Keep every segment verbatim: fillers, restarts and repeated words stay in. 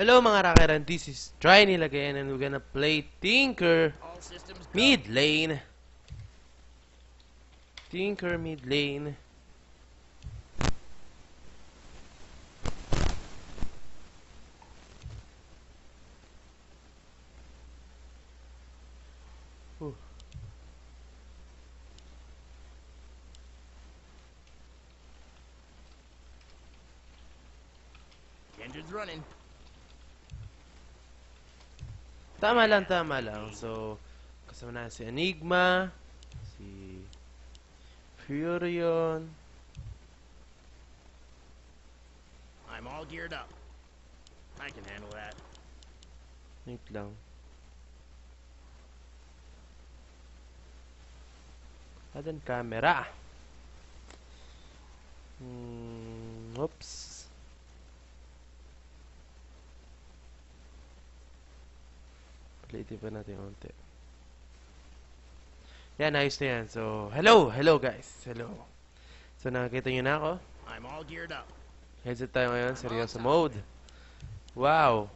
Hello mga Rockeran, this is TriNhil again and we're gonna play Tinker mid lane. Tinker mid lane. Ooh. Kindred's running. Tama lang, tama lang. So, kasama na si Enigma, si Furion. I'm all geared up. I can handle that. Wait lang. Adan camera. Hmm, oops. Play-tip pa natin konti. Yan, ayos na yan. So, hello! Hello, guys! Hello! So, nakakita nyo na ako. I'm all geared up. Headset tayo ngayon. Seryoso mode. Wow!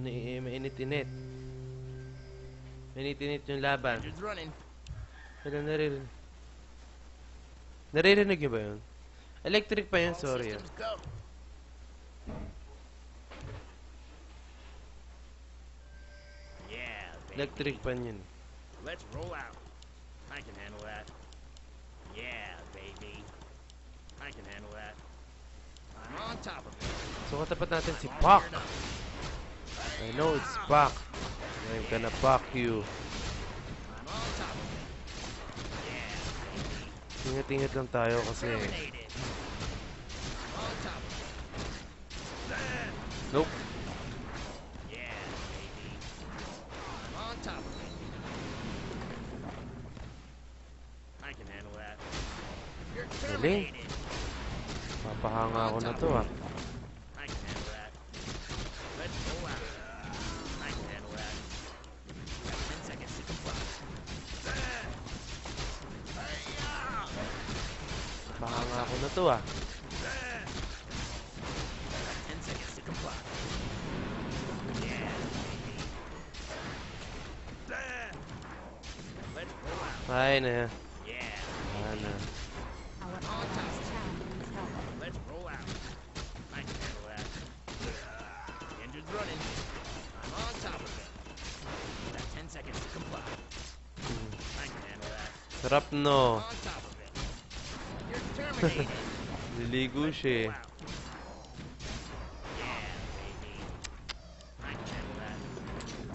Ano, mainit-init. Mainit-init yung laban. Ano na rin. Naririnig niyo ba yun? Electric pa yun, sorry yun. Electric pa yun. Let's roll out. I can handle that. Yeah, baby. I can handle that. I'm on top of it. So katapat natin si Puck. I know it's Puck. I'm gonna Puck you. Ingat-ingat lang tayo kasi nope. Galing. Papahanga ako na to ah. Mahanga ako na to ah. Ay na yan. Ay na. Sarap no. Niligo siya eh.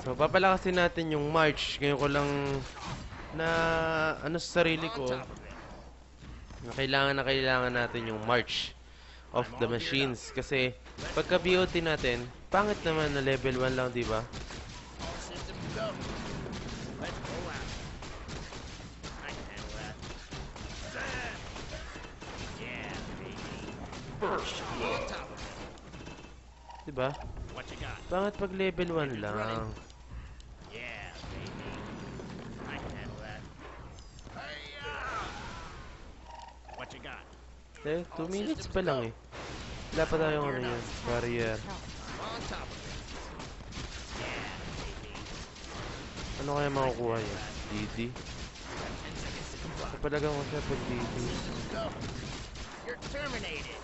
So papalakasin natin yung March. Ngayon ko lang na ano sa sarili ko na kailangan na kailangan natin yung March of the Machines. Kasi pagka B O T natin, pangit naman na level one lang, diba? Diba? Bakit pag level one lang? Eh, two minutes pa lang eh. Wala pa tayong ano yun, barrier. Ano kaya makukuha yun? D D? Kapalagan ko siya pag D D. You're terminated.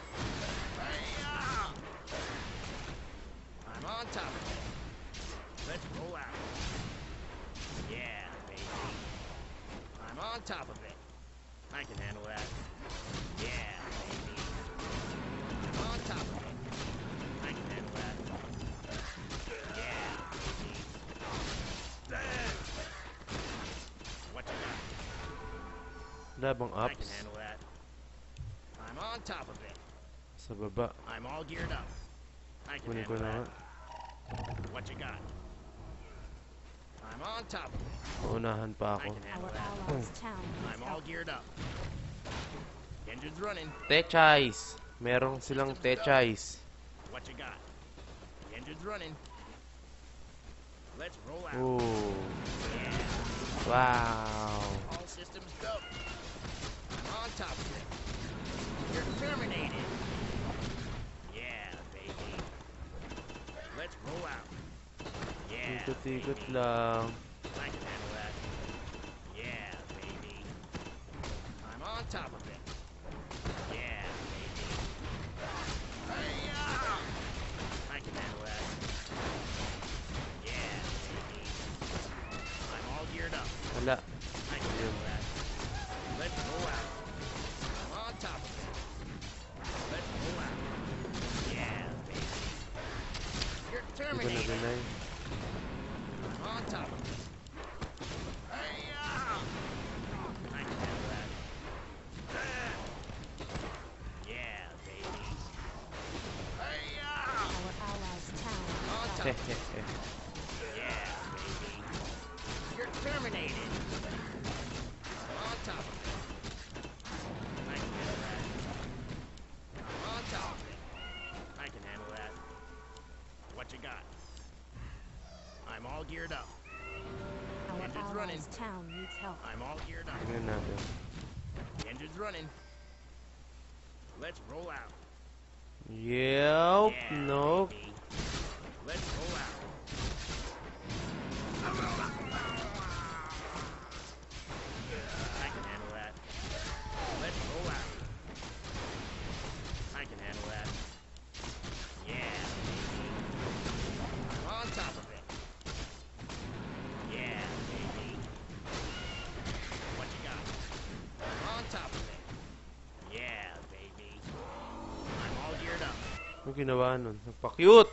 I'm on top of it. Let's roll out. Yeah, baby. I'm on top of it. I can handle that. Yeah, baby. I'm on top of it. I can handle that. Yeah, baby. What you got? Labang ups. I can handle that. I'm on top of it. Sa baba. I'm all geared up. I can handle that. What you got? I'm on top of it. Unahan pa ako. I'm all geared up. Engine's running. Techies. Merong silang Techies. What you got? Engine's running. Let's roll out. Oh. Wow. All systems go. I'm on top of it. You're terminated. Yeah, baby. Let's roll out. Yeah. Ikot-ikot lang. I can handle that. Yeah, baby. I'm on top of it. Yeah, baby. I can handle that. Yeah, baby. I'm all geared up. Wala. I can handle that. Let's go out. I'm on top of it. Let's go out. Yeah, baby. You're terminated. I'm on top of it. Yeah, baby. You're terminated. I'm on top of it. I can handle that. I'm on top of it. I can handle that. What you got? I'm all geared up. The engine's running. Town needs help. I'm all geared up. The engine's running. Let's roll out. Yep. Yeah, no. Baby. Let's roll out. I can handle that. Let's roll out. I can handle that. Yeah, baby. I'm on top of it. Yeah, baby. What you got? I'm on top of it. Yeah, baby. I'm all geared up. Ano ginawa nun? Nagpa-cute!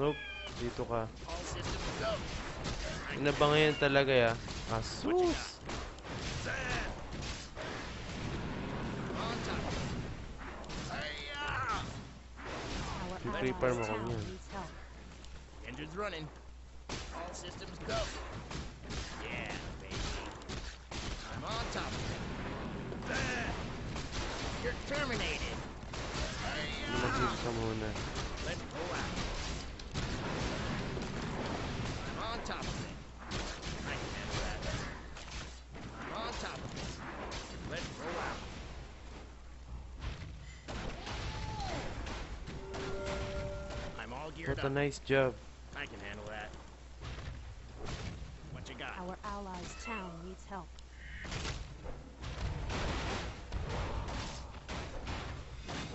Nope, dito ka. Inabangayan talaga ya. Asus! Prepare mo kami yan. Engine's running. All systems go. Yeah, baby. I'm on top of it. You're terminated. Lumagin ka muna. Let's go out. I'm on top of it. I can handle that. I'm on top of it. Let's roll out. I'm all geared up. What a nice job. I can handle that. What you got? Our allies' town needs help.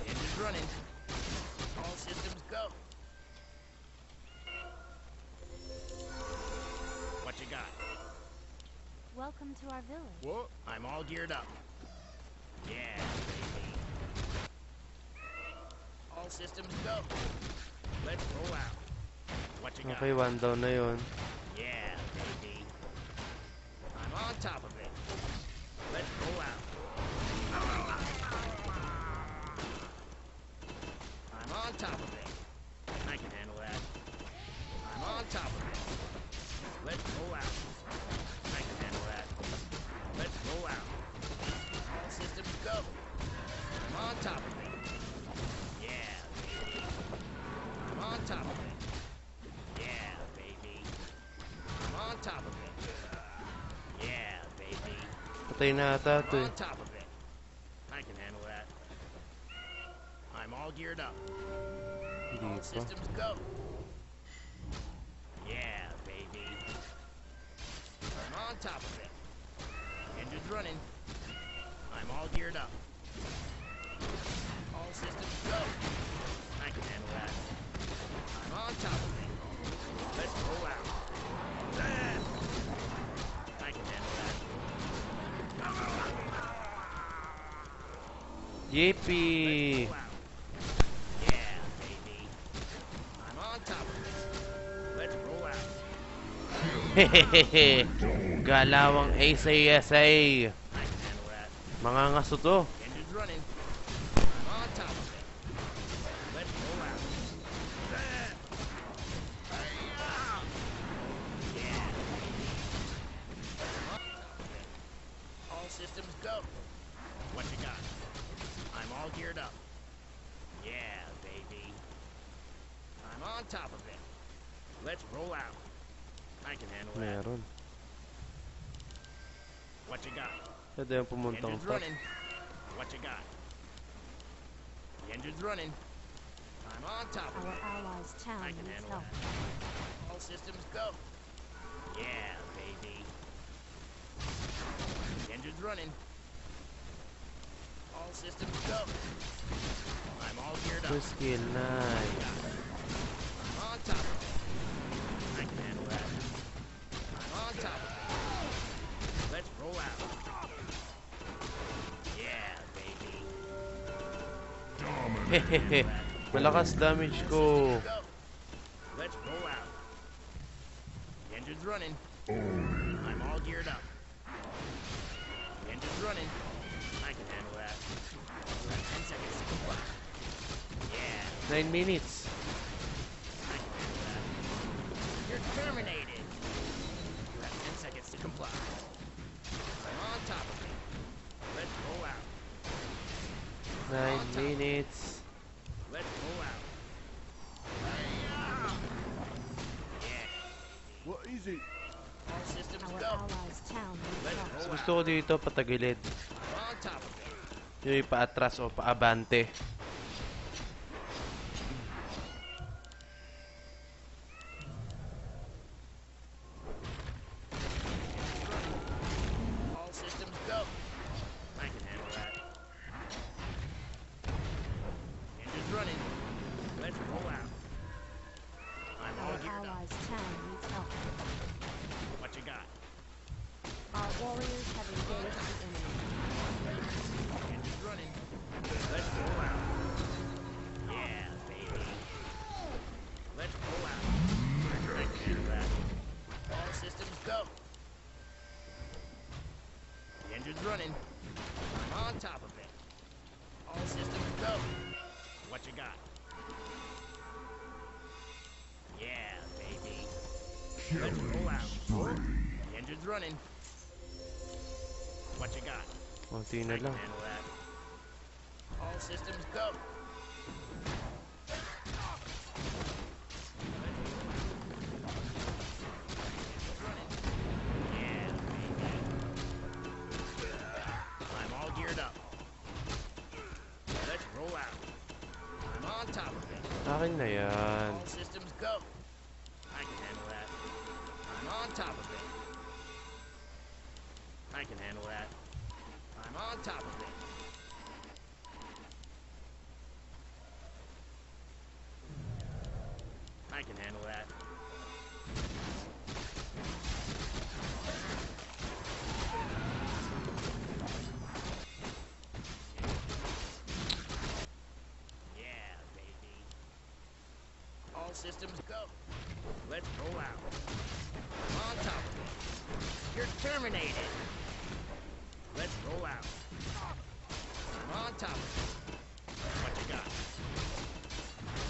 The engine's running. All systems go. You got. Welcome to our village. Whoa, I'm all geared up. Yeah, baby. All systems go. Let's roll out. What you got? Okay, one down na yun. Yeah, baby. I'm on top of it. Let's roll out. I'm on top of it. I can handle that. I'm on top of it. Let's roll out. I can handle that. Let's roll out. All systems go. I'm on top of it. Yeah, baby. I'm on top of it. Yeah, baby. I'm on top of it. Yeah, baby. Patay na ata to. I'm on top of it. I can handle that. I'm all geared up. All systems go. Yeah, baby. I'm on top of it. Engine's running. I'm all geared up. All systems go. I can handle that. I'm on top of it. Let's roll out. I can handle that. Yippee! Let's roll out. Yeah, baby. I'm on top of it. Let's roll out. Hehehehe. Galawang A C S A. Mga ngaso to. All systems go. What you got? I'm all geared up. Yeah, baby. I'm on top of it. Let's roll out. I can handle that. Meron. What you got? Ito yung pumuntang top. What you got? The engine's running. I'm on top of it. Our allies' town I can handle help. That. All systems go. Yeah, baby. The engine's running. All systems go. I'm all geared up. Whiskey, nice. I'm on top of it. I can handle that. I'm on top of it. Let's roll out. Yeah, baby. Hehehe. Malakas damage ko. Let's roll out. The engine's running. I'm all geared up. The engine's running. I can handle that. ten seconds to go. Yeah. Nine minutes. I can handle that. You're terminated. You have ten seconds to comply. I'm on top of it. Let's roll out. Nine minutes. Let's roll out. Yeah. What is it? All systems go. Let's gusto ko dito patagilid. Yung ipaatras o paabante. All systems go. I can handle that. Engine's running. Let's roll out. I'm all geared up. What you got? Our warriors have engaged the enemy. Engine's running. Let's roll out. Yeah, baby. Let's roll out. I can handle that. All systems go. The engine's running. I'm on top of it. All systems go. What you got? Yeah, baby. Let's roll out. The engine's running. What you got? Konti na lang. All systems go. Yeah, baby. I'm all geared up. Let's roll out. I'm on top of it. Akin na yan. All systems go. I can handle that. I'm on top of it. I can handle that. I'm on top of it. I can handle that. Yeah, baby. All systems go. Let's roll out. I'm on top of it. You're terminated. Let's roll out. I'm on top of it. What you got?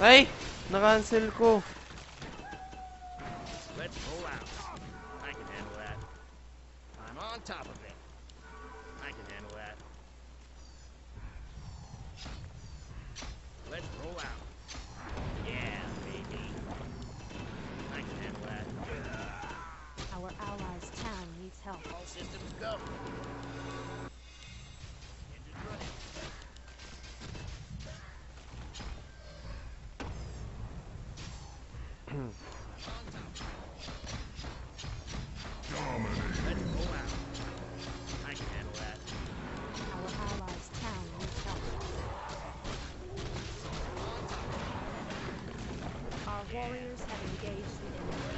Ay! Na-cancel ko. Let's roll out. I can handle that. I'm on top of it. I can handle that. Let's roll out. Yeah, baby. I can handle that. Our allies' town needs help. All systems go. Warriors have engaged the enemy.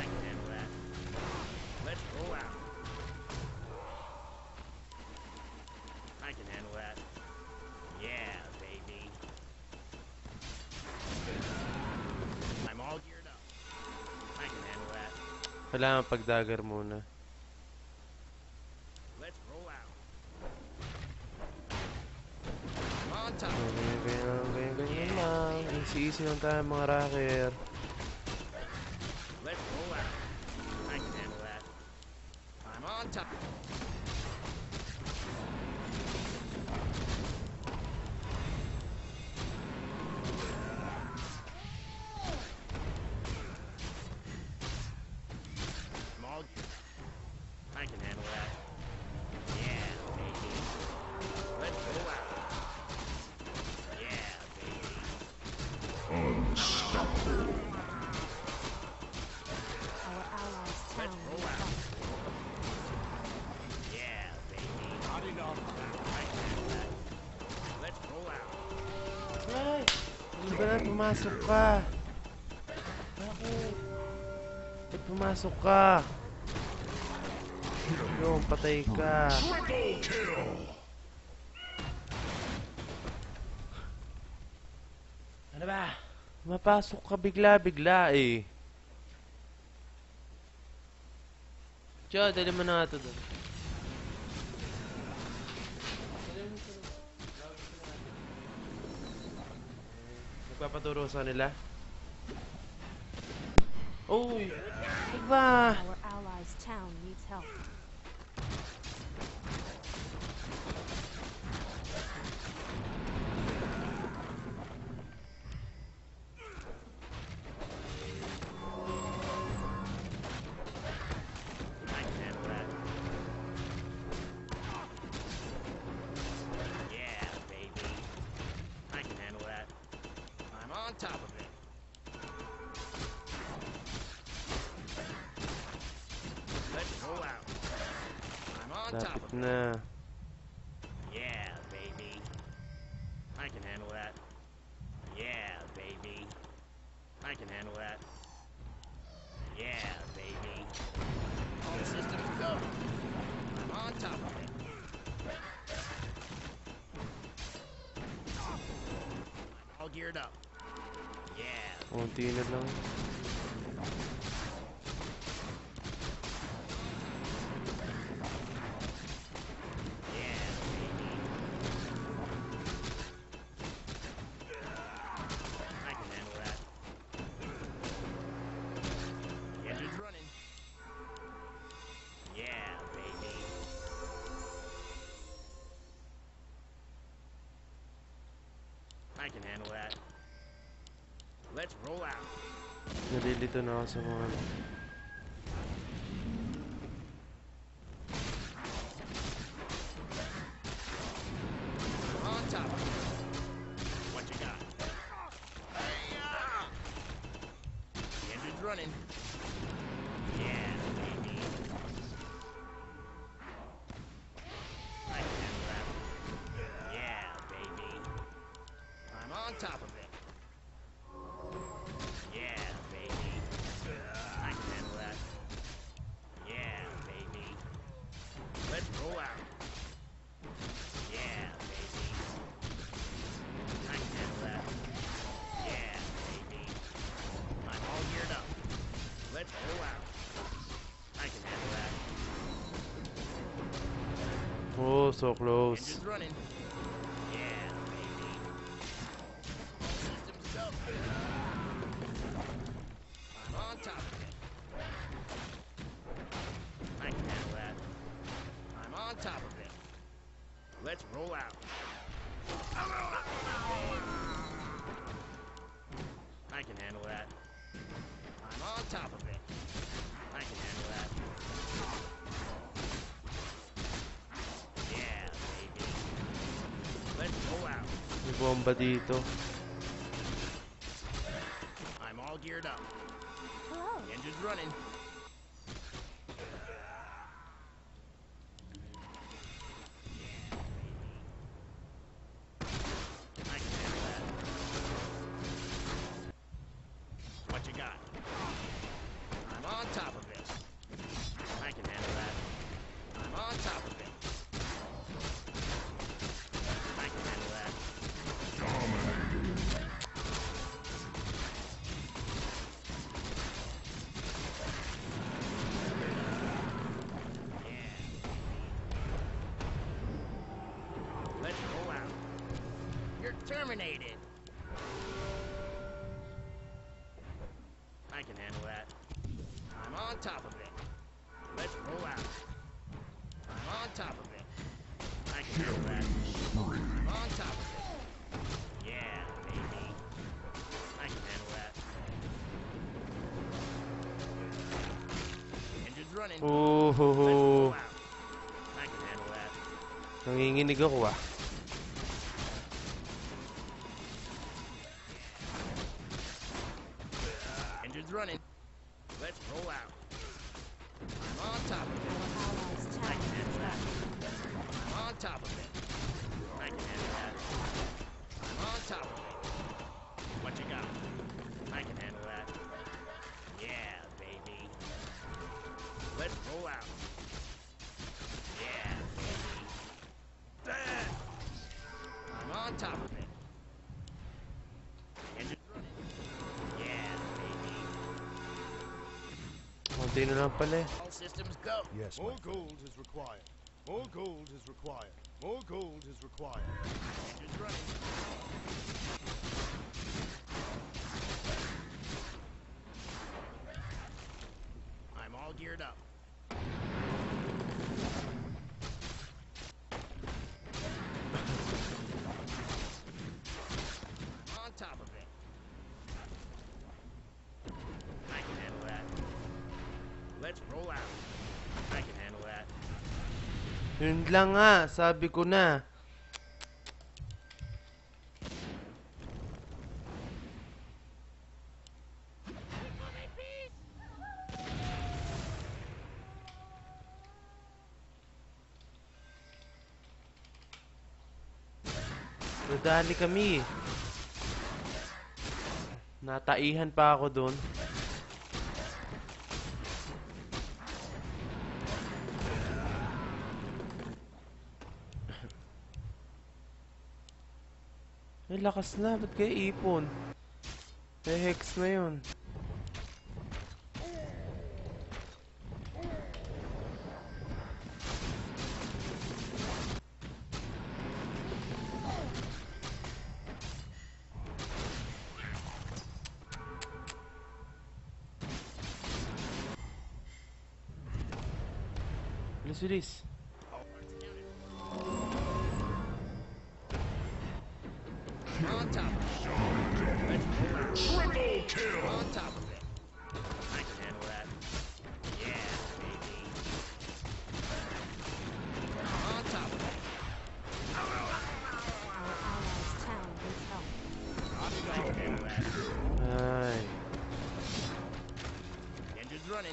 I can handle that. Let's roll out. I can handle that. Yeah, baby. I'm all geared up. I can handle that. Kailangan pagdagger muna. Let's roll out. I'm on top. Ganyan lang. Easy-easy lang tayo mga rocker. Let's roll out. I can handle that. I'm on top. ka na, pumasok ka. Bakit? Ba't pumasok ka? Yun, patay ka. Ano ba? Mapasok ka bigla-bigla eh. Tiyo, dali mo na nga ito doon. Nagpapaturo sa nila. Oh! Diba? Lapit na. Yeah, baby. I can handle that. Yeah, baby. I can handle that. Yeah, baby. All the systems go. I'm on top of it. I'm all geared up. Yeah. Konti na lang. I can handle that. Let's roll out. Nalilito na ako sa mga... On top. What you got? Engine's running. Yeah, baby. On top of it. Yeah, baby. I can handle that. Yeah, baby. Let's roll out. Yeah, baby. I can handle that. Yeah, baby. I'm all geared up. Let's roll out. I can handle that. Oh, so close. And just running. Let's roll out. I can handle that. I'm on top of it. I can handle that. Yeah, baby. Let's roll out. May bomba dito. I'm all geared up. Hello. The engine's running. Terminated. I can handle that. I'm on top of it. Let's roll out. I'm on top of it. I can handle that. I'm on top of it. Yeah, baby. I can handle that. Engine's running. Oh, ho, ho. Let's roll out. I can handle that. Nanginginig ako ah. Running. Let's roll out. I'm on top of it. I can handle that. I'm on top of it. I can handle that. I'm on top of it. What you Kontino lang pala eh. All systems go. Yes, more gold is required. More gold is required. More gold is required. Engines running. I'm all geared up. Yun lang nga, sabi ko na. Nadali kami. Nataihan pa ako doon. May lakas na, ba't kaya ipon? May hex na yun. Let's do this.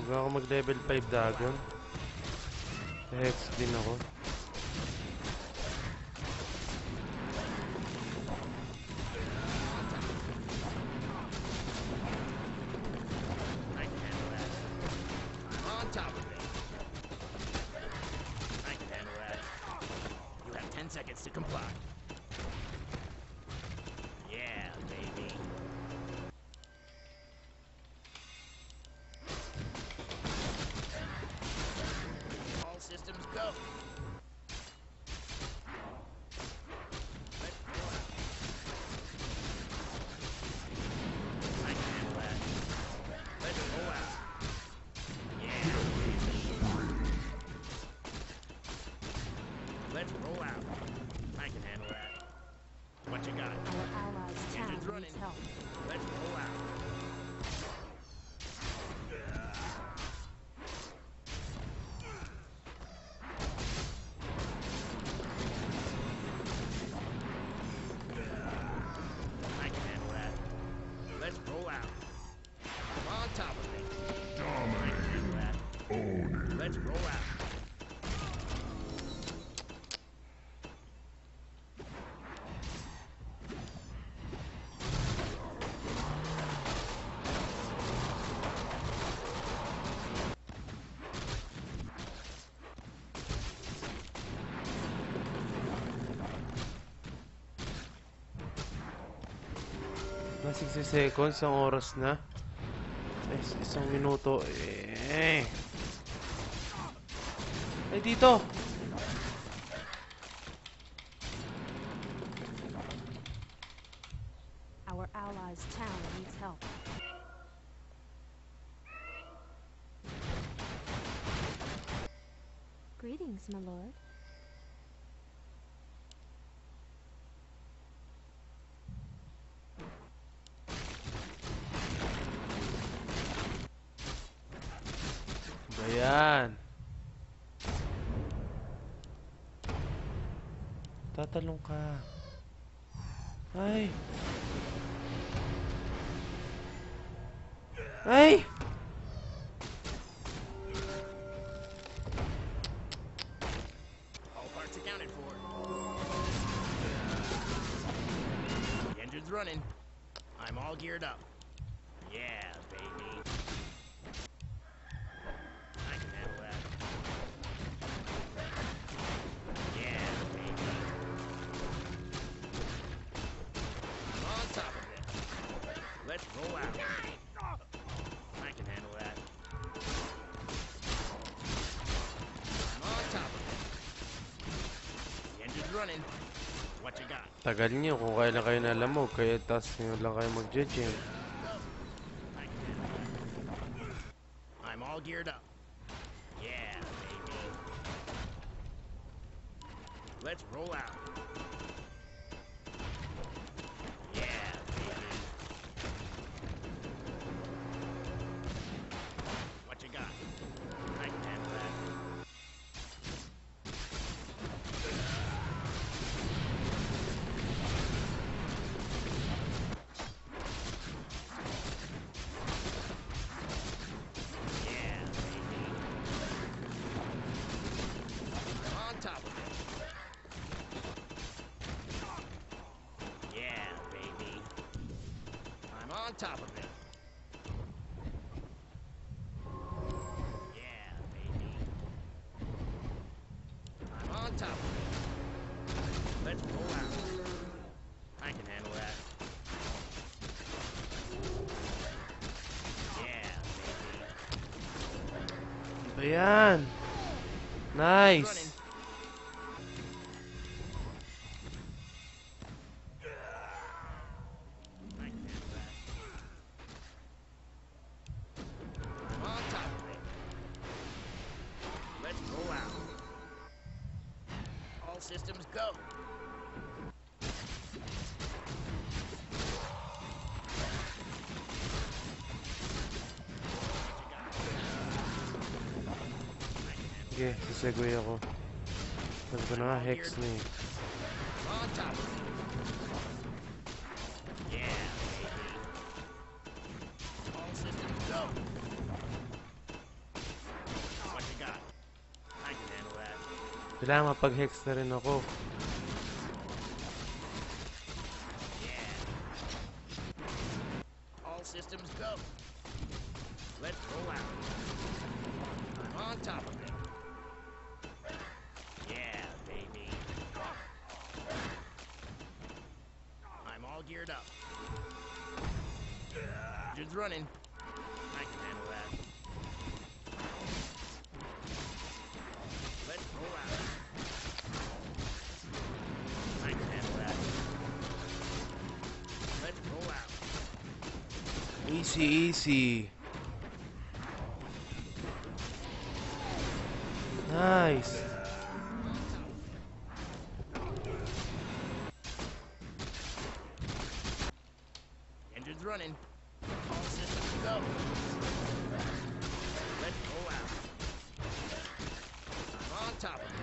Huwag ako mag-level five Dagon. Hex din ako. sixty seconds, isang oras na. Is isang minuto. Eh, eh dito! Our allies' town needs help. Greetings, my lord. Tatalong ka. Ay! Ay! All parts accounted for. The engine's running. I'm all geared up. Yeah, baby. Roll out. I can handle that. Tagal niyo kung kailan kayo nalamog, kaya tas nyo lang kayo mag-gym. I'm all geared up. Yeah, baby. Let's roll out. Yeah, baby. What you got? I can handle that. Top of it. Yeah, baby. I'm on top of it. Let's pull out. I can handle that. Yeah, baby. Ayan. Nice. Systems go. Okay, sasagway ako. Sabi ko na nga, hex na eh. Kailangan mapag-hex na rin ako. Yeah. All systems go. Let's roll out. I'm on top of it. Yeah, baby. I'm all geared up. Just running. I can handle that. Let's roll out. Easy, easy. Nice. Engine's running. All systems go. Let's go out. I'm on top of it.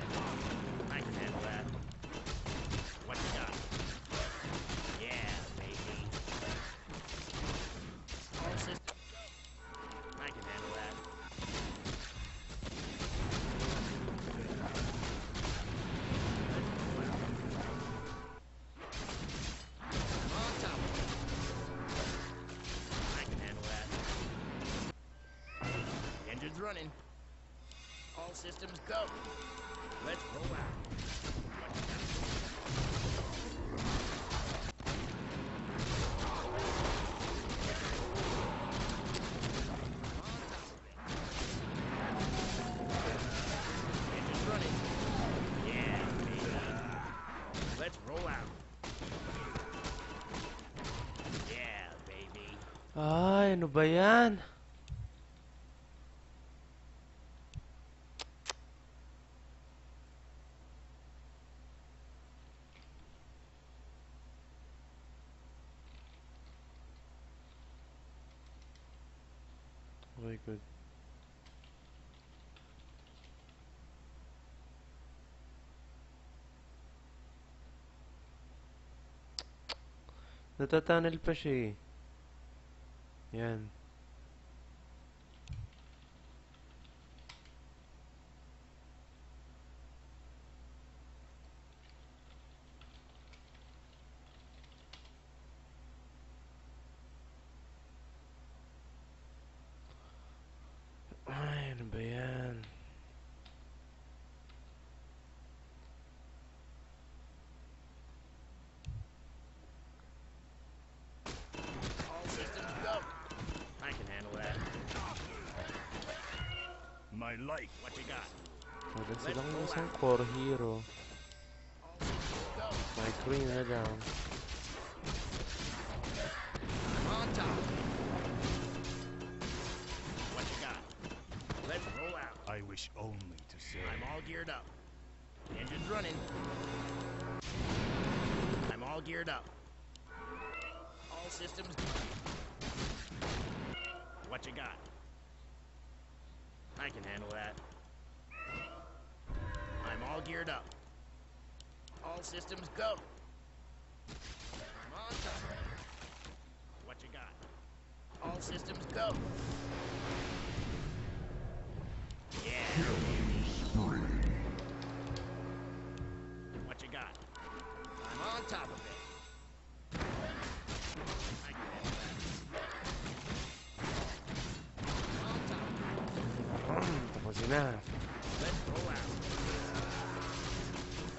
I can handle that. What you got? Running. All systems go. Let's roll out. Running. Yeah, baby. Let's roll out. Yeah, baby. Ay, ano ba yan? Very good. Natatunnel pa siya eh. Yan. I like what you got. Maganda silang isang core hero. I clean her down. On top. What you got? Let's roll out. I wish only to say I'm all geared up. Engine's running. I'm all geared up. All systems good. What you got? I can handle that. I'm all geared up. All systems go. I'm on top. What you got? All systems go. Yeah. What you got? I'm on top of it. Enough. Let's roll out.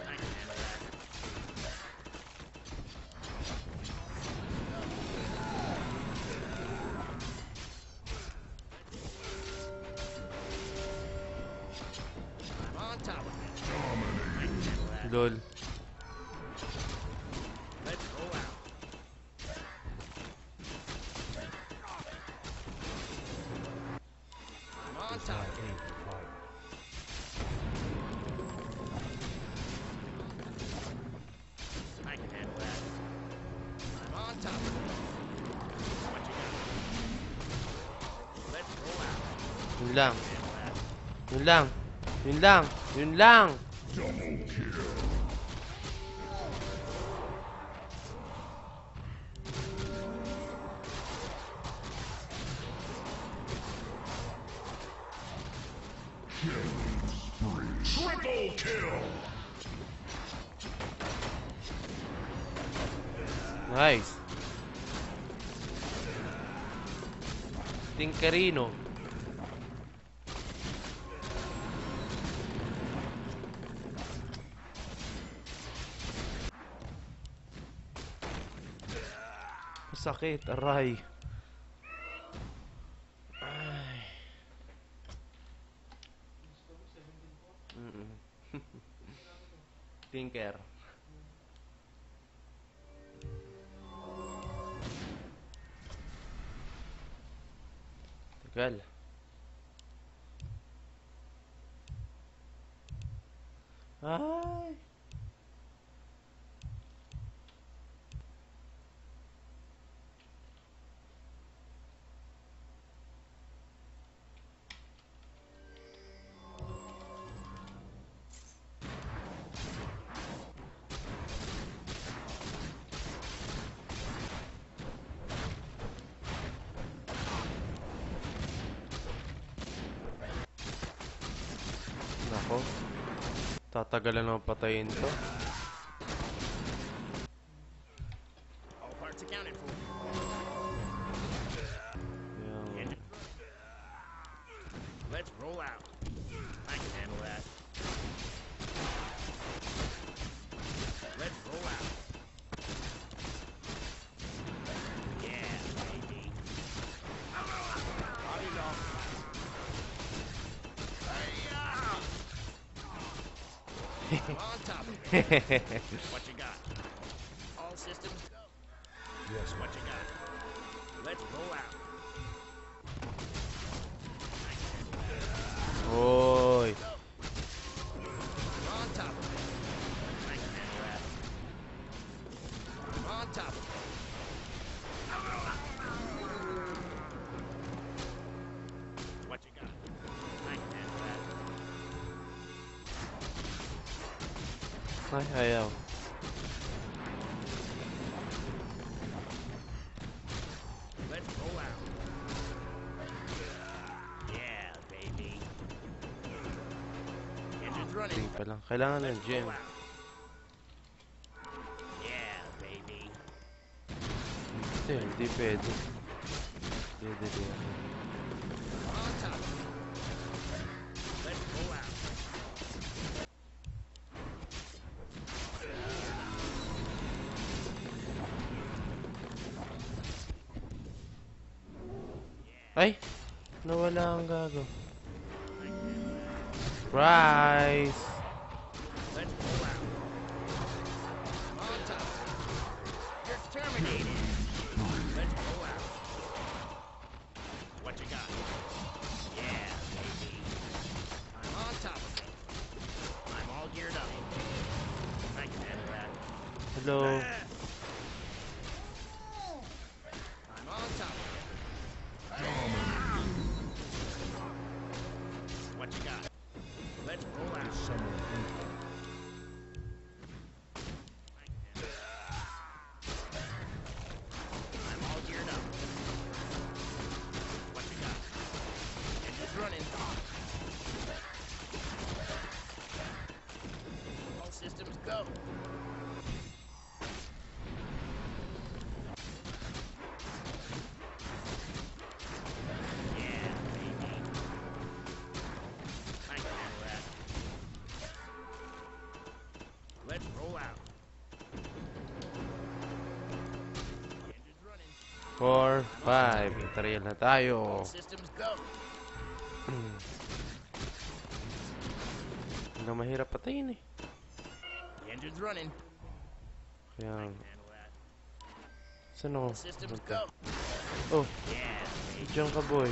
I can handle that. I'm on top of it. I can handle that. Lol. Let's roll out. I'm on top of it. Yun lang. Yun lang. Yun lang. Yun lang. Triple kill. Nice. Tinkerino. Sakit, aray. Ay. Mm-mm. Tinker. Tagal. Ay. Tatagalan na patayin to. All parts accounted for. Yeah. Let's roll out. I can handle that. Let's roll out. Yeah, baby. Body off. On top of it. What you got? All systems go. Yes, what you got? Let's roll out. Oy. On top of it. On top of it. What you got? I can handle that. Ay, ayaw. Let's roll out. Yeah, baby. Engine's running. Hindi pa lang. Kailangan ng gym. Roll out. Yeah, baby. Hindi, hindi pwede. Pwede din. On top. Let's roll out. Ay! Nawala ang gago. Surprise! Let's roll out. On slow. four, five, i-trail na tayo. Hindi mahirap patayin eh. Kaya... Saan ako? Oh! Diyan ka boy.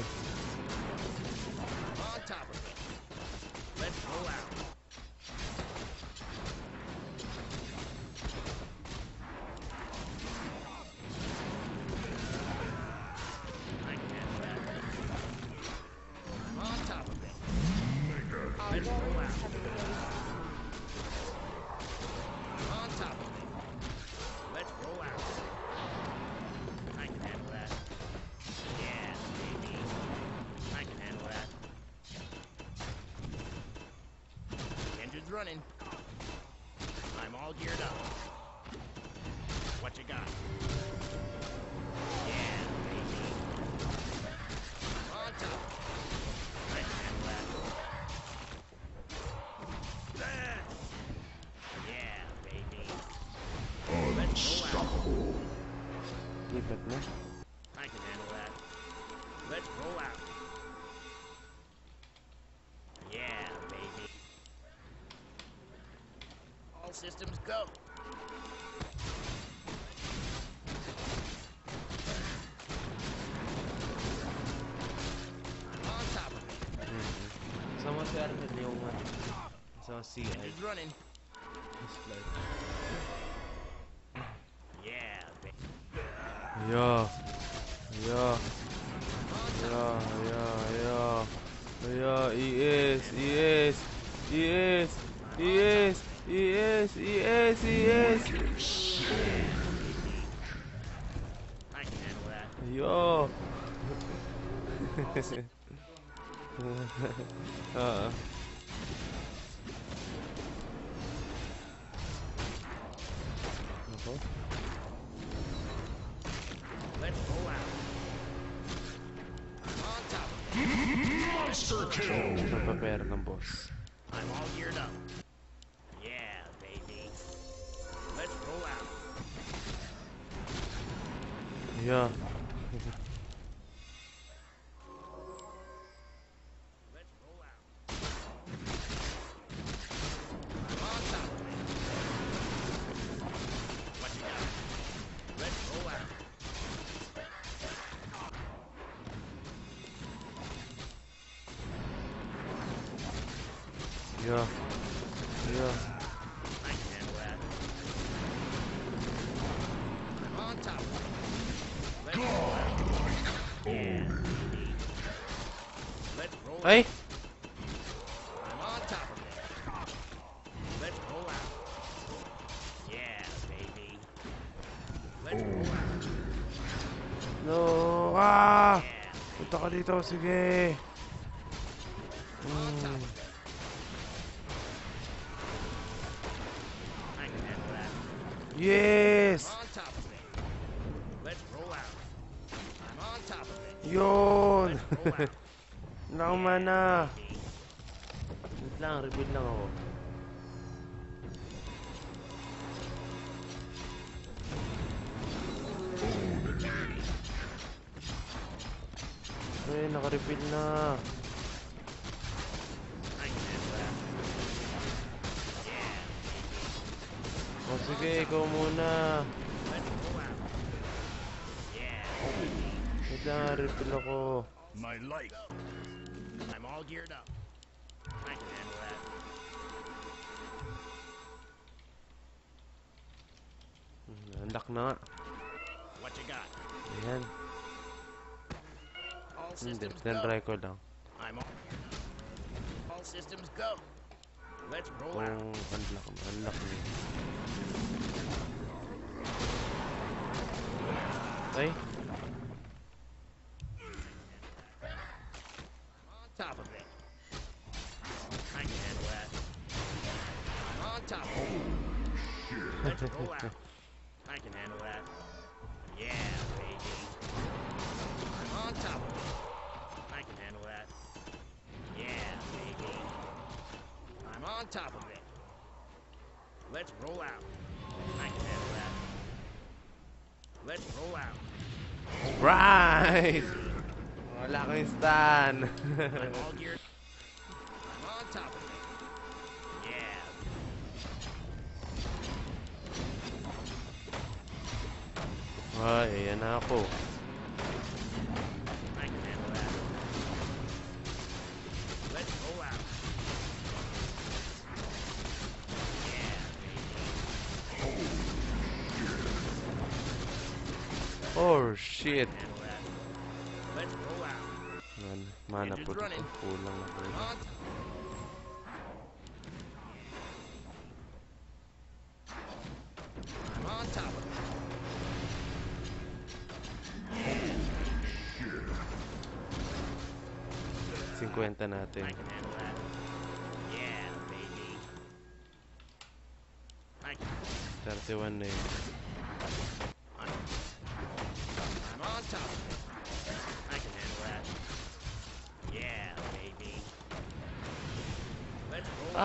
Running. I'm all geared up. What you got? Yeah, baby. On top. Right and left. That's. Yeah, baby. Unstoppable. Keep it moving. I can handle that. Let's roll out. Yeah, baby. Systems go. I'm on top of it. Mm-hmm. Someone got him at the old one. So I see it. He's running. Yeah. Yeah. Yeah. Yeah. Yeah. Yeah. Yeah. He is. He is. He is. He is. Yes, yes, yes. I can handle that. Yo. uh. Uh-huh. Let's roll out. I'm on top of it. Monster kill. I'm all geared up. Yeah. Let's roll out. I'm on top of it. What you got? Let's roll out. Yeah. Yeah. I can handle that. I'm on top of it. Hey! I'm on top of it. Let's roll out. Yeah, baby. Let's roll out. No! Ah! Punta ka dito, sige! Mm. Yes! Yun! Nauma na! Wait lang, rebuild lang ako. Eh, naka-rebuild na! O sige, ikaw muna! Wait lang, rebuild ako. My life. I'm all geared up. I can handle that. Unlock na nga. Ayan. Hindi, tinry ko lang. Itong unlock, unlock niya. Ay! I can handle that. Yeah, baby. I'm on top of it. I can handle that. Yeah, baby. I'm on top of it. Let's roll out. I can handle that. Let's roll out. Right. Wala kang stand. I'm all geared. I'm on top of it. Ay, ayan na ako. Oh, shit. Man, mana po ito. Kulang na po. Kwenta natin. thirty-one na yun.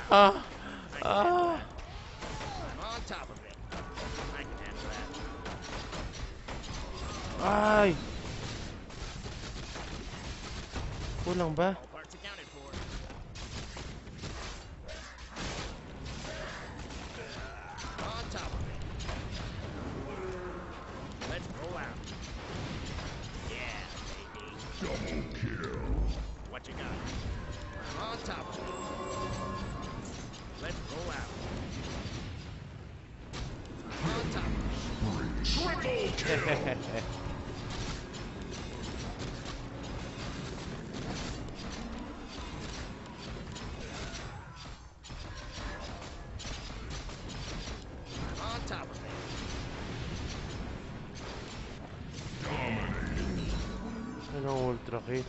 Ah! Ah! Ay! Kulang ba? Ultra-kit.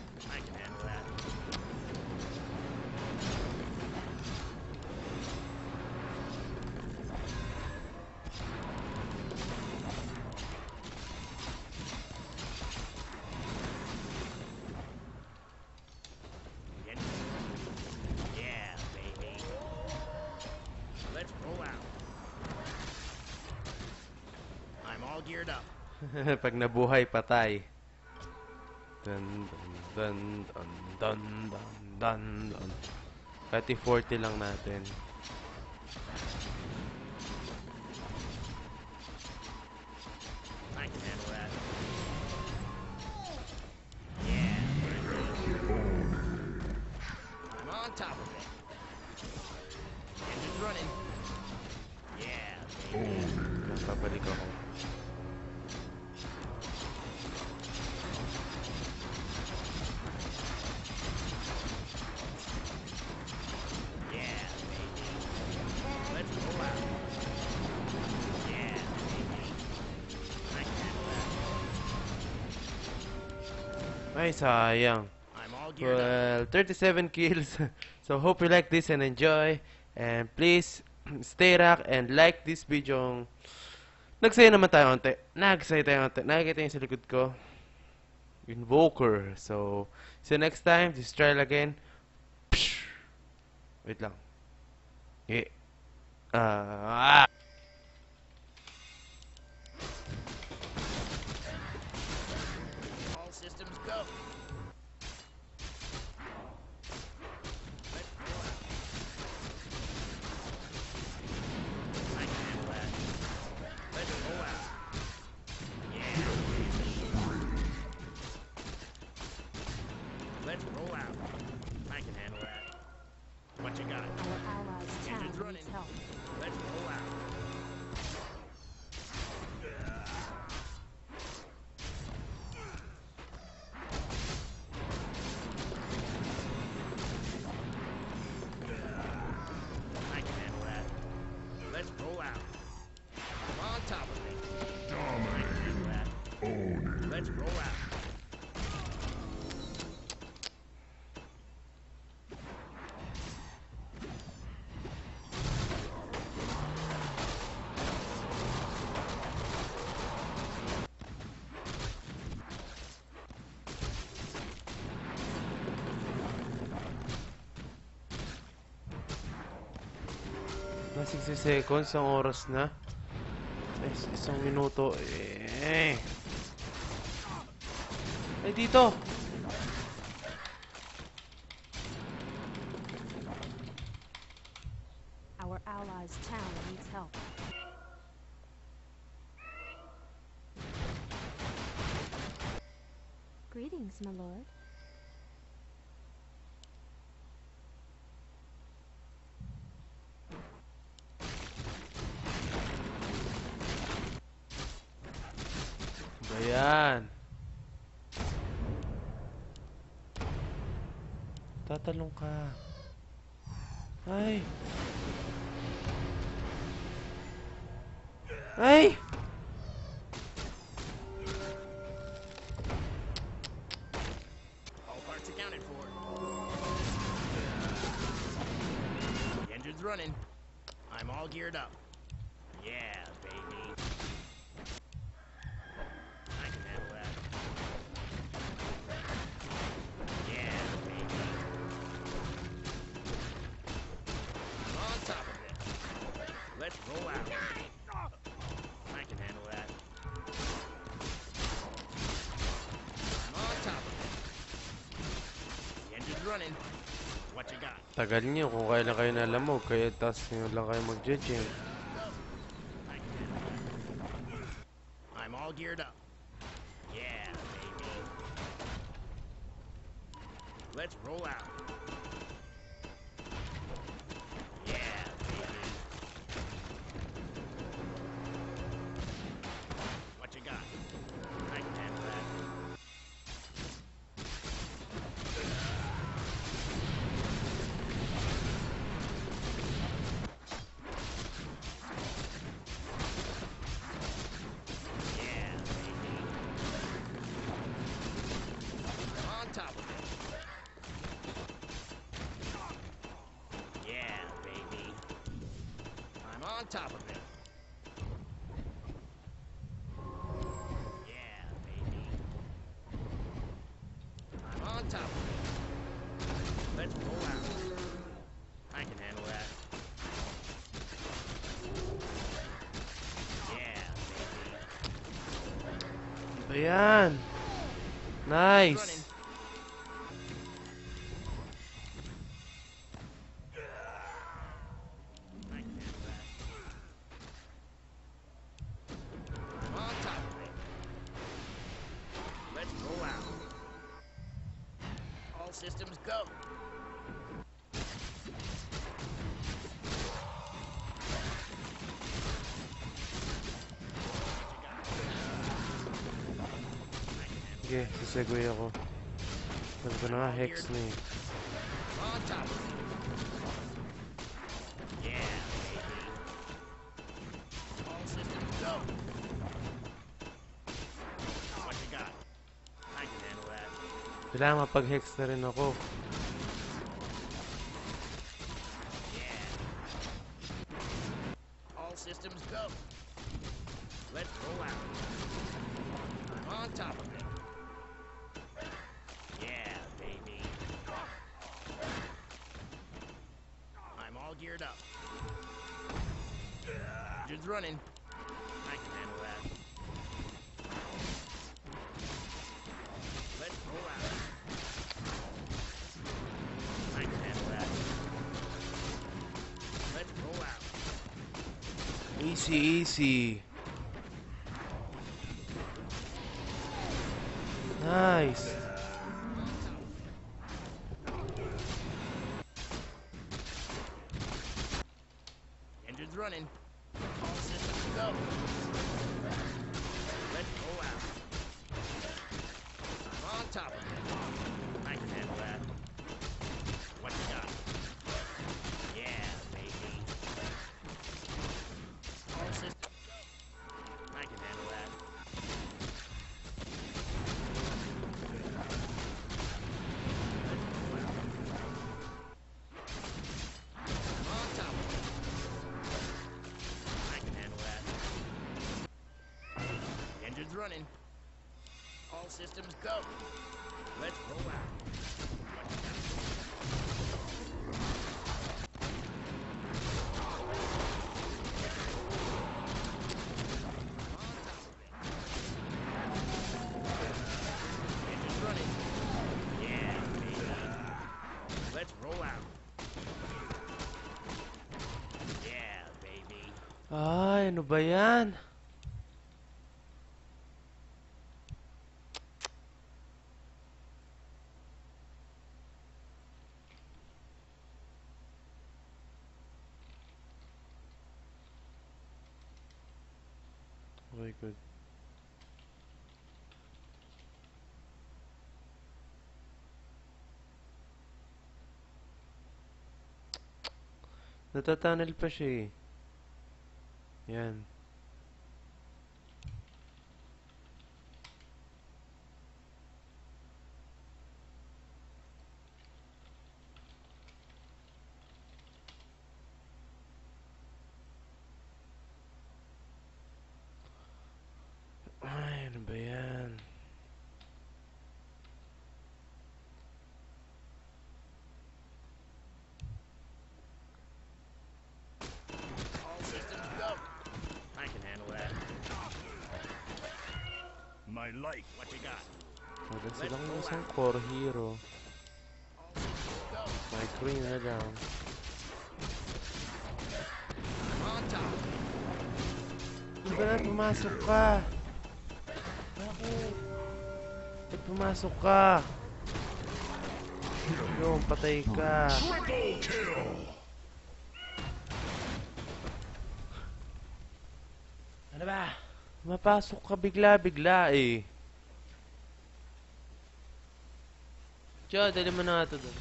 Pag nabuhay, patay. Dun dun dun dun dun dun dun. thirty forty lang natin. Ay, sayang. Well, thirty-seven kills. So, hope you like this and enjoy. And please, stay rock and like this video. Nagsaya naman tayo konti. Nagsaya tayo konti. Nakikita yung sa likod ko. Invoker. So, see you next time. This trial again. Wait lang. Yeah. Ah. Let's roll out. Let's roll out. sixty seconds, ang oras na. Is isang minuto. Eh. Ay, dito! Our allies' town needs help. Greetings, my lord. Tatalong ka. Ay! Ay! All parts accounted for. The engine's running. I'm all geared up. Yeah, baby. Roll out. I can handle that. I'm on top of it. The engine's running. What you got? Tagal niyo kung kailan kayo nalamog, kaya taas niyo lang kayo mag-judging. I'm all geared up. Yeah, baby. Let's roll out. Top of it. Yeah, baby. I'm on top of it. Let's roll out. I can handle that. Yeah, baby. Ayan. Nice. Systems go. Okay, sasagway ako. Sabi ko na nga, hex na eh. Kailangan mapag-hex na rin ako. Yeah. All systems go. Let's roll out. I'm on top of it. Yeah, baby. I'm all geared up. Just running. I can handle that. Let's roll out. Easy, easy. Nice. Engine's running. All systems go. Let's go out. I'm on top of it. I can handle that. What you got? running. All systems go. Let's roll out. Engines running. Yeah, baby. Let's roll out. Yeah, baby. Ay, ano ba yan? Good. Natatunnel pa siya eh. Yan. Like what you got. Meron silang isang core hero. May three na down. Hindi ba na pumasok ka? Bakit? Ba't pumasok ka? Yung patay ka. Triple kill! Ano ba? Mapasok ka bigla-bigla eh. Tiyo, dali mo na nga ito doon.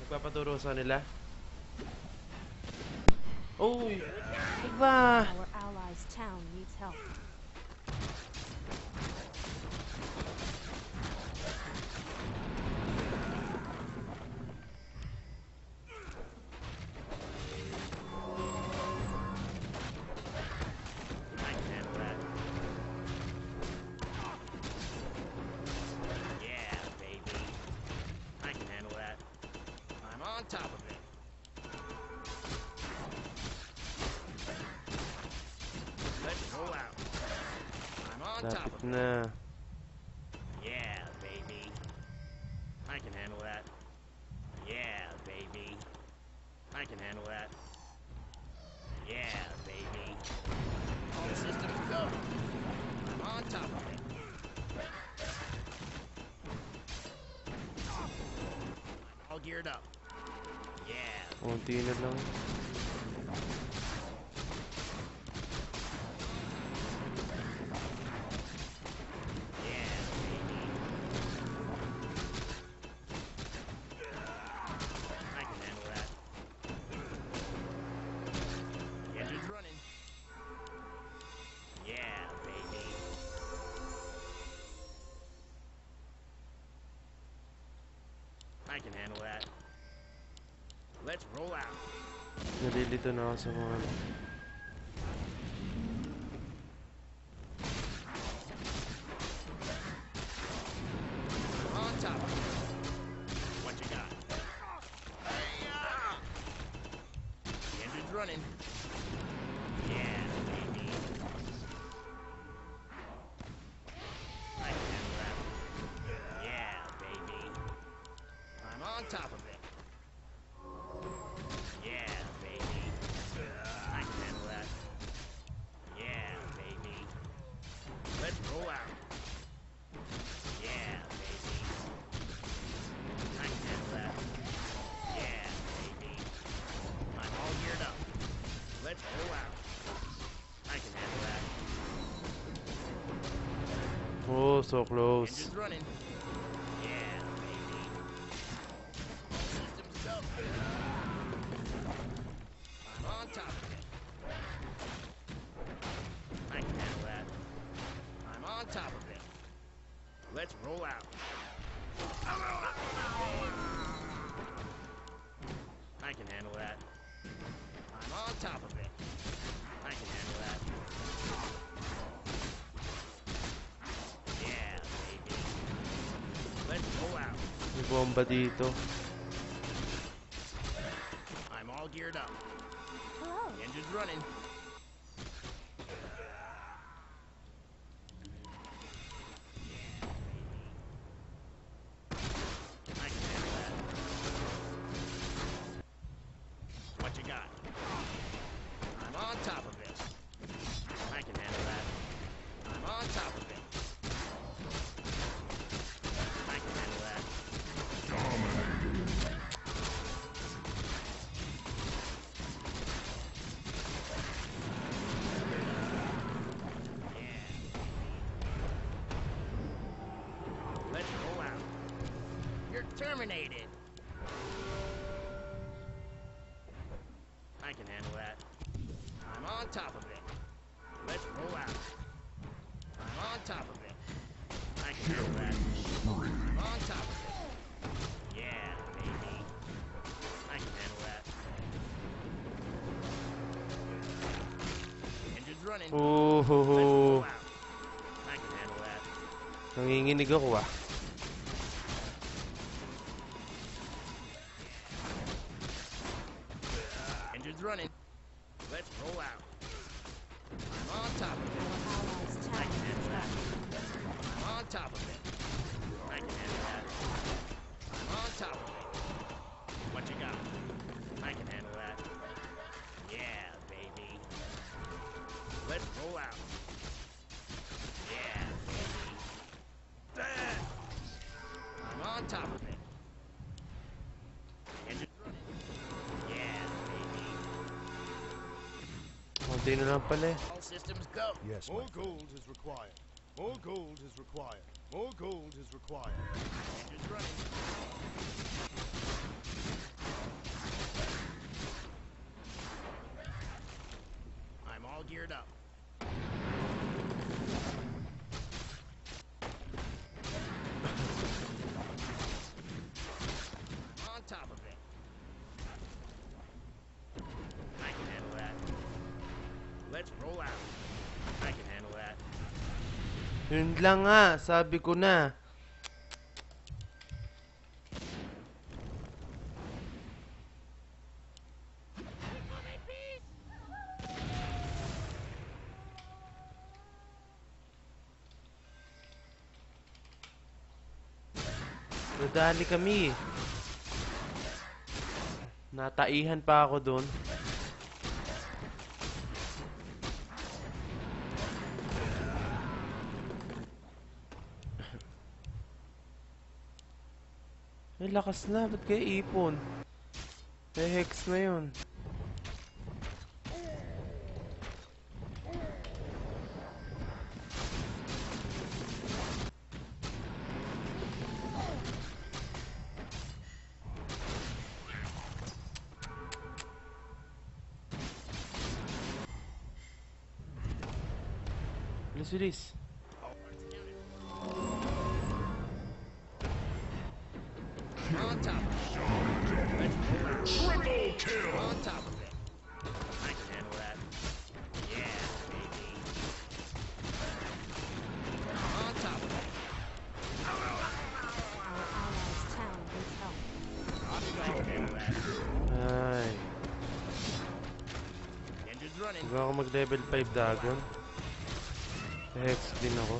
Nagpapaturo sa nila. Oh! Diba? Lapit na. Yeah, baby. I can handle that. Yeah, baby. I can handle that. Yeah, baby. All the systems go. I'm on top of it. I'm all geared up. Yeah. Konti na lang. I can handle that. Let's roll out. Nalilito na ako sa mga... On top. What you got? Engine's running. Yeah, baby. Top of it. Yeah, baby. I can handle that. Yeah, baby. Let's roll out. Yeah, baby. I can handle that. Yeah, baby. I'm all geared up. Let's roll out. I can handle that. Oh, so close. Engine's running. Let's roll out. I can handle that. I'm on top of it. I can handle that. Yeah, baby. Let's go out. May bomba dito. I'm all geared up. Hello. The engine's running. Terminated. I can handle that. I'm on top of it. Let's roll out. I'm on top of it. I can handle that. I'm on top of it. Yeah, baby. I can handle that. Engine's running. Oh, ho, ho. Let's roll out. I can handle that. Nanginginig ako ah. Running. Let's roll out. I'm on top of it. I can handle that. I'm on top of it. I can handle that. I'm on top of it. What you got? I can handle that. Yeah, baby. Let's roll out. Yeah, baby. I'm on top of it. All systems go. Yes, more gold is required. More gold is required. More gold is required. Engine's running. I'm all geared up. On top of it. Let's roll out. I can handle that. Yun lang nga, sabi ko na. Nadali kami. Nataihan pa ako doon. May lakas na, ba't kaya ipon? May hex na yun. Let's do this. On top of it. Triple kill. On top of it. I can handle that. Yeah, baby. On top of it. I can handle that. Ay. Engine's running. Huwag ako mag-level five Dagon. Hex din ako.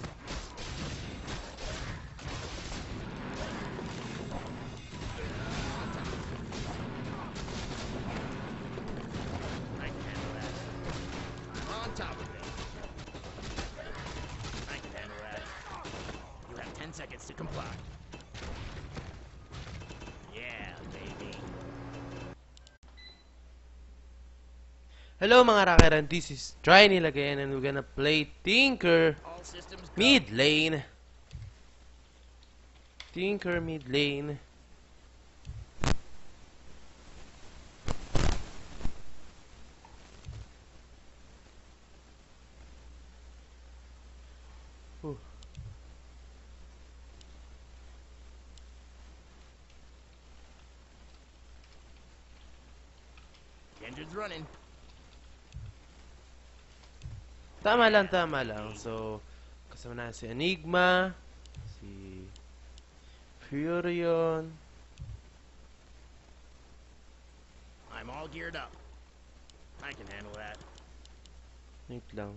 Seconds to comply. Yeah, baby. Hello mga rakeran, this is TriNhil again and we're gonna play Tinker mid lane. Tinker mid lane. running. Tama lang, tama lang. So, kasama na si Enigma, si Furion. I'm all geared up. I can handle that. Wait lang.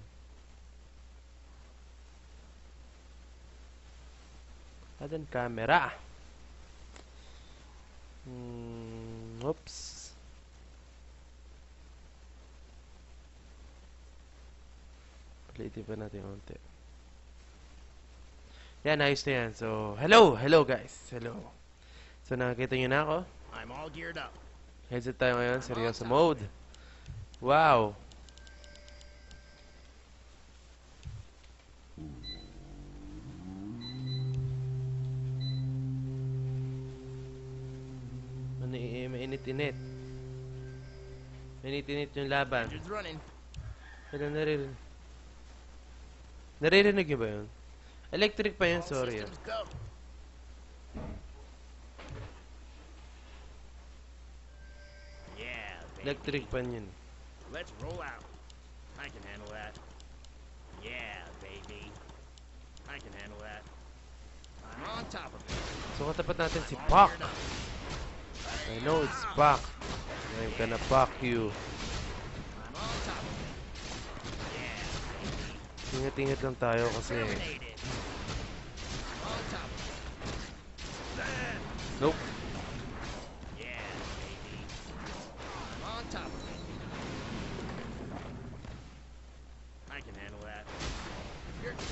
Adan camera. Hmm, oops. Palitin pa natin konti. Yan, ayos na yan. So, hello! Hello, guys! Hello! So, nakakita nyo na ako. I'm all geared up. Headset tayo ngayon. Seryoso mode. Wow! Ano, mainit-init. Mainit-init yung laban. Ano na rin? Naririnig niyo ba yun? Electric pa yun, sorry yun. Electric pa yun. Let's roll out. I can handle that. Yeah, baby. I can handle that. I'm on top of it. So katapat natin si Puck. I know it's Puck. I'm gonna Puck you. Ingat-ingat lang tayo kasi. Nope.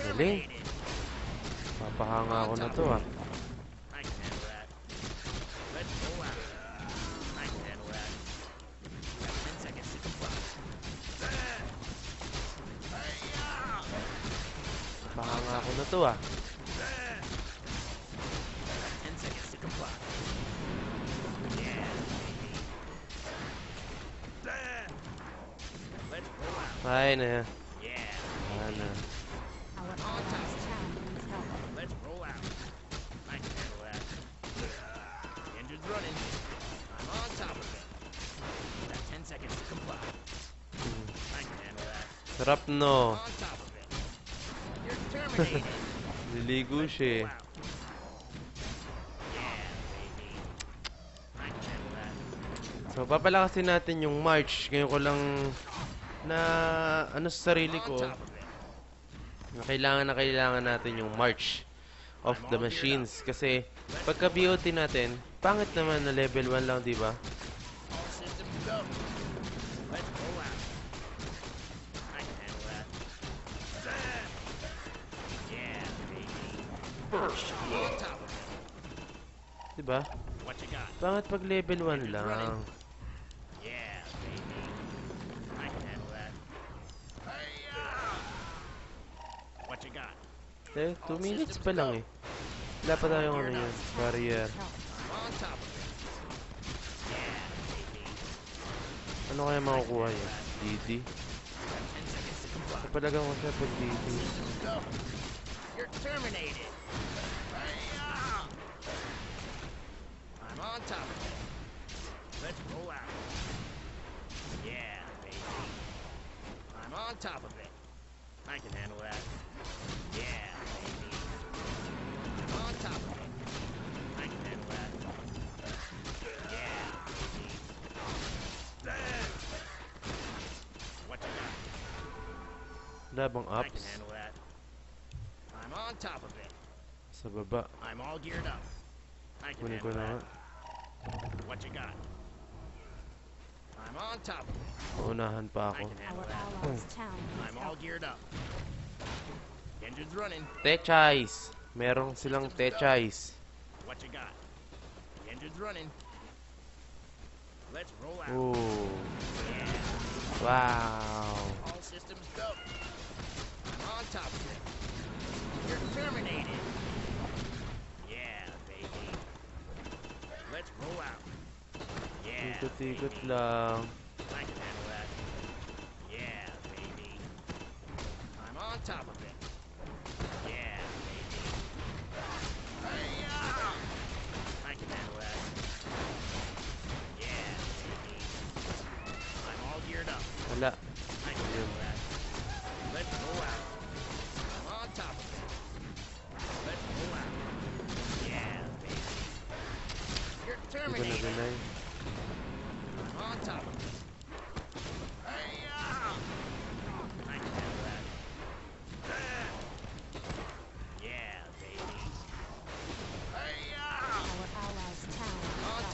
Galing. Papahanga ako na to ah. Ako na to ah. Ay na yan. Ayan na. Sarap no. Liligo siya eh. So papalakasin natin yung march. Ngayon ko lang na ano sa sarili ko na kailangan na kailangan natin yung march of the machines. Kasi pagka B O T natin, pangit naman na level one lang, di ba? Diba? Bakit pag level one lang? Eh, two minutes pa lang eh. Wala pa tayong ano yun, barrier. Ano kaya makukuha yun? D D? Kapalagan ko siya pag D D. You're terminated! On top of it. Let's roll out. Yeah, baby. I'm on top of it. I can handle that. Yeah, baby. I'm on top of it. I can handle that. Yeah, baby. What you got? Labang ups. I can handle that. I'm on top of it. Sa baba. I'm all geared up. I can handle that. What you got? I'm on top of it. Unahan pa ako. I'm all geared up. Engine's running. Techies. Merong silang Techies. What you got? Engine's running. Let's roll out. Ooh. Wow. All systems go. I'm on top of it. You're terminated. Let's roll out. Yeah. Ikot-ikot lang. I can handle that. Yeah, baby. I'm on top of it. Yeah, baby. I can handle that. Yeah, baby. I'm all لا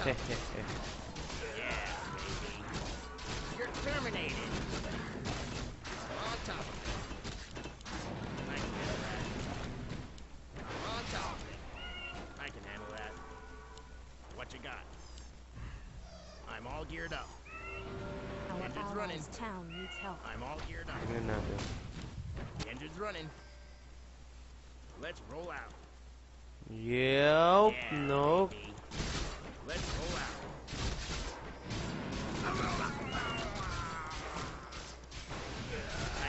Heh heh heh. I'm all geared up. The engine's running. Let's roll out. Yep. Yeah, nope. Baby. Let's roll out. I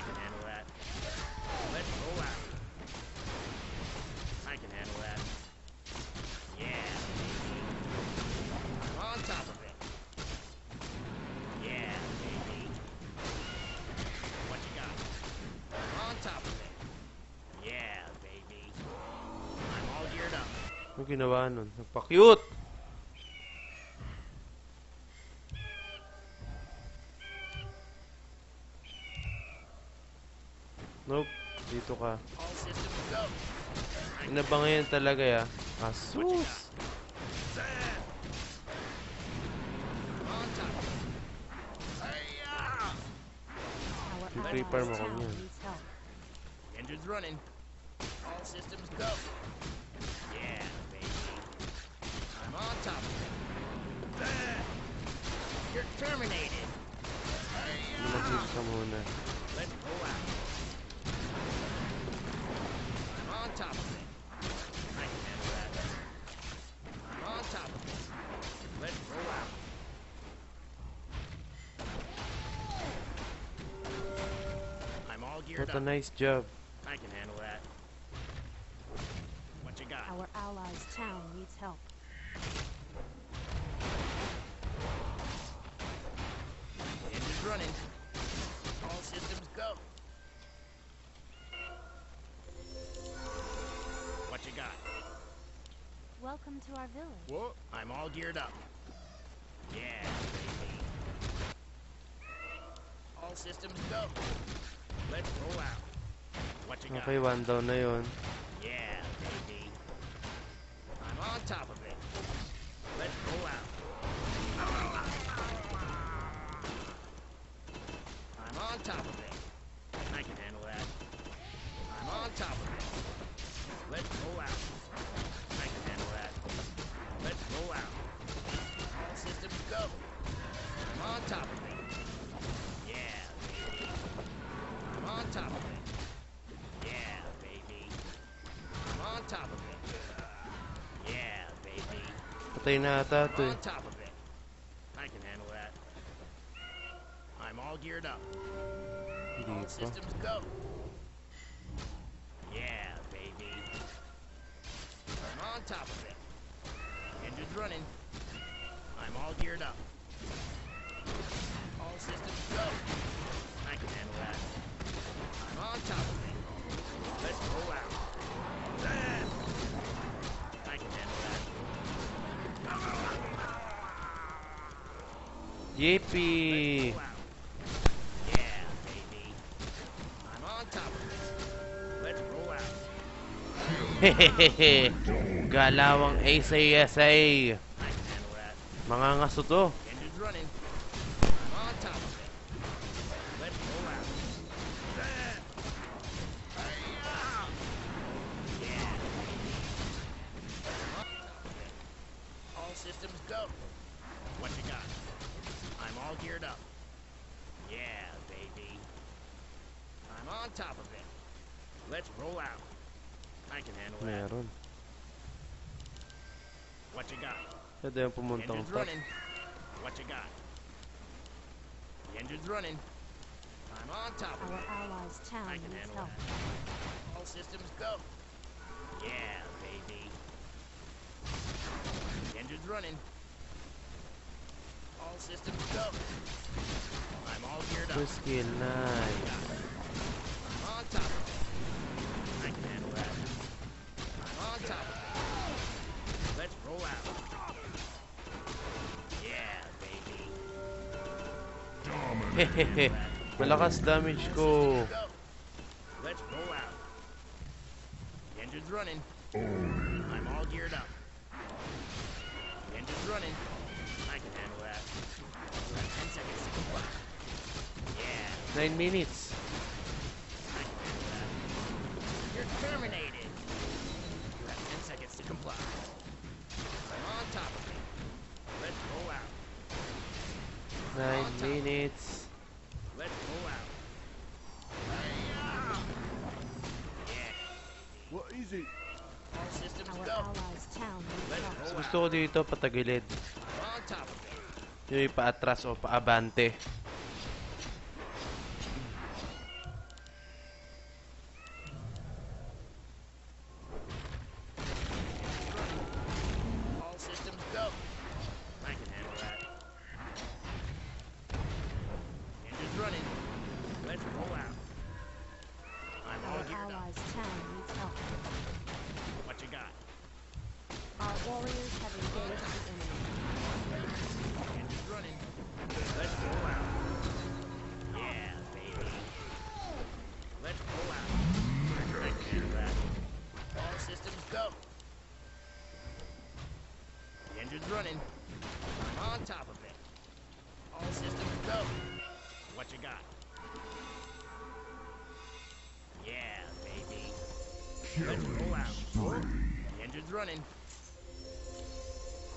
can handle that. Let's roll out. I can handle that. Yeah. Baby. I'm on top of it. Ano ginawa nun? Nagpa-cute! Nope. Dito ka. Inabangayan talaga ya. Asus! Prepare mo kami yan. Engine's running. All systems go. Yeah. On top of it. You're terminated. Let's go out. I'm on top of it. I can handle that. I'm on top of it. Let's go out. I'm all geared up. What a nice job. I can handle that. What you got? Our allies' town needs help. Engine's running. All systems go. What you got? Welcome to our village. Whoa, I'm all geared up. Yeah, baby. All systems go. Let's roll out. What you got? Okay, one down na yun. Yeah, baby. I'm on top of it. Let's roll out. I'm on top of it. I can handle that. I'm on top of it. Let's roll out. I can handle that. Let's roll out. All systems go. I'm on top of it. Yeah, baby. I'm on top of it. Yeah, baby. I'm on top of it. Yeah, baby. Patay na ata ito eh. Hindi pa. Yippee! Yeah, baby. I'm on top of it. Let's roll out. Hehehehe. Galawang A C S A. Mga ngaso to. Engine's running. I'm on top of it. Let's roll out. Yeah, baby. I'm on top of it. All systems go. What you got? I'm all geared up. Yeah, baby. I'm on top of it. Let's roll out. I can handle that. Meron. What you got? The engine's running. What you got? The engine's running. I'm on top of it. Our allies' town I can handle help. That. All systems go. Yeah, baby. The engine's running. All systems go. I'm all geared up. Whiskey, nice. I'm on top of it. I can handle that. I'm on top of it. Let's roll out. Yeah, baby. Hehehe. Malakas damage ko. Let's roll out. The engine's running. I'm all geared up. The engine's running. I can handle that. ten seconds to go. Yeah. Nine minutes. I can handle that. You're terminated. You have ten seconds to comply. I'm on top of it. Let's roll out. Nine minutes. Let's roll out. Yeah. What is it? All systems go. Let's roll out. Gusto ko dito patagilid. Yung ipaatras o paabante. All systems go. I can handle that. Engine's running. Let's roll out. I'm all geared up. What you got? Our warriors have engaged the enemy. Running. Let's roll out. Yeah, baby. Let's roll out. I can do that. All systems go. The engine's running. I'm on top of it. All systems go. What you got? Yeah, baby. Let's roll out. The engine's running.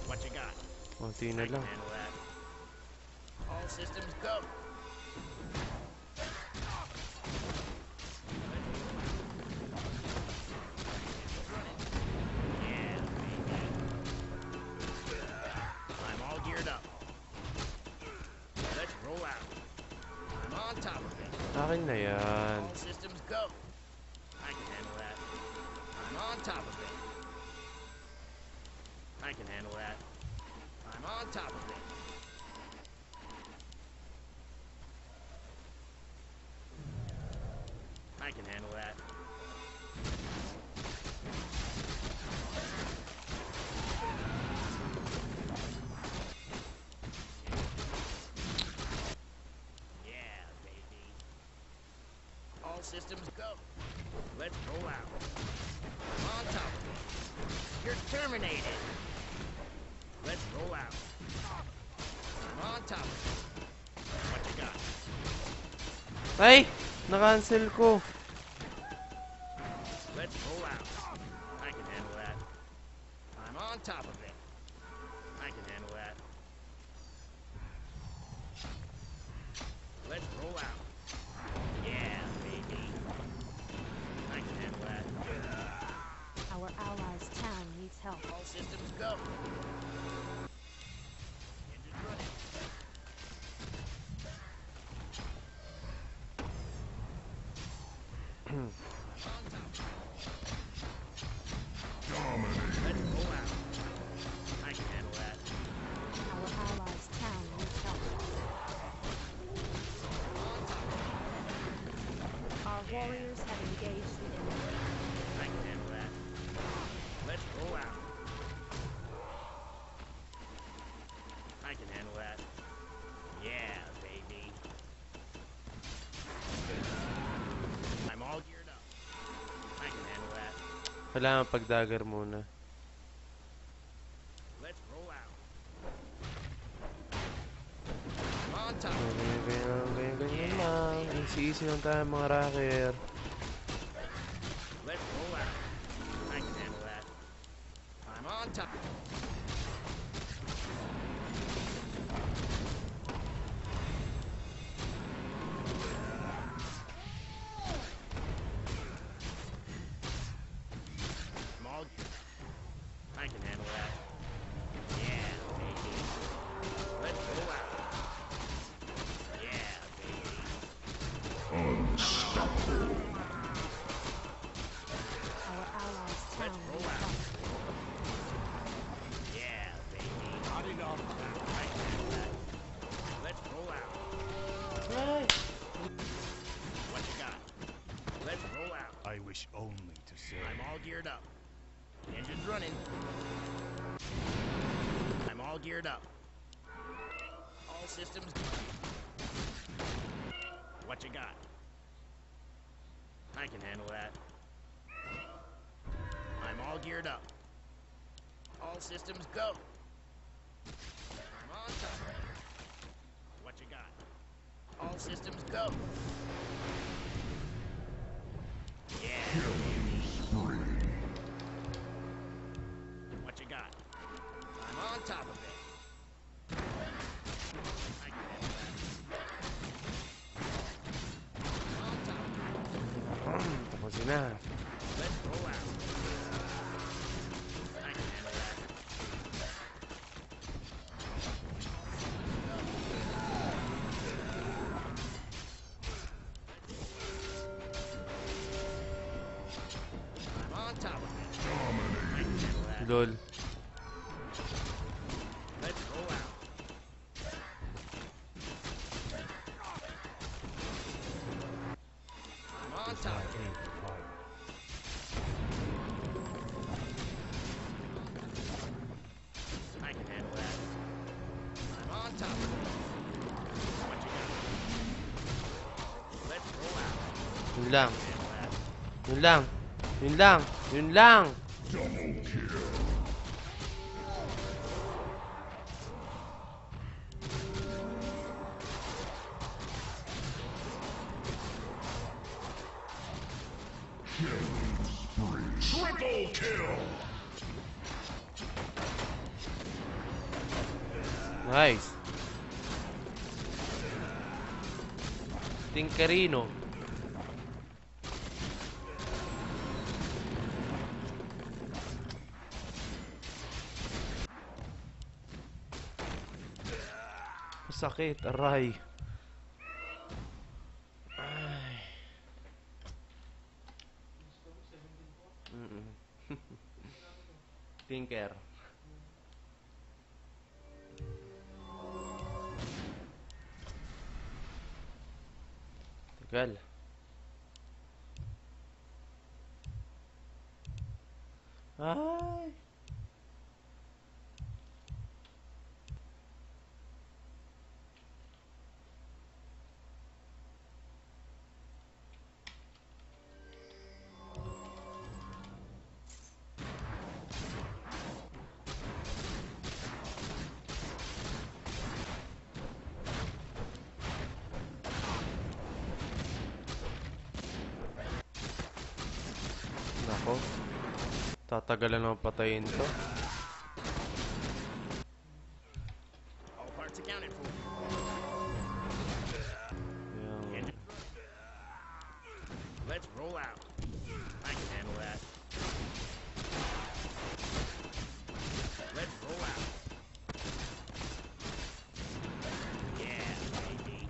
What you got? Konti na lang. All systems go. Yeah, I'm all geared up. Let's roll out. I'm on top of it. Akin na yan. All systems go. I can handle that. I'm on top of it. I can handle that. I'm on top of it. I can handle that. Yeah, baby. All systems go. Let's roll out. I'm on top of it. You're terminated. Let's roll out. I'm on top of it. What you got? Ay! Na-cancel ko. Let's roll out. I can handle that. I'm on top of it. I can handle that. Let's roll out. Yeah, baby. I can handle that. Our allies' town needs help. All systems go. Warriors have engaged the enemy. I can handle that. Let's roll out. I can handle that. Yeah, baby. I'm all geared up. I can handle that. Kailangan pag-dagger muna. Let's roll out. I'm on top. Easy lang tayo mga rocker. Let's roll out. I can handle that. I'm on top. I'm all geared up. I can handle that. Yeah, baby. Let's roll out. Unstoppable. Our allies' town. Let's roll out. wish only to say. I'm all geared up. Engine's running. I'm all geared up. All systems good. What you got? I can handle that. I'm all geared up. All systems go. I'm on top. What you got? All systems go. Yeah. What you got? I'm on top of it. I can handle that. I'm on top of it. Pues si nada. Let's roll out. I can handle that. Let's go out. I'm on top of it. I can handle that. I'm on top of it. What you got? Let's go out. Yun lang. Yun lang. Yun lang. Yun lang. Double kill. Triple kill. Nice. Tinkerino. Sakit, aray. Tinker. Tagal. Ay. Tatagalan na patayin to. Yeah. Let's roll out. I can handle that. Let's roll out. Yeah, baby.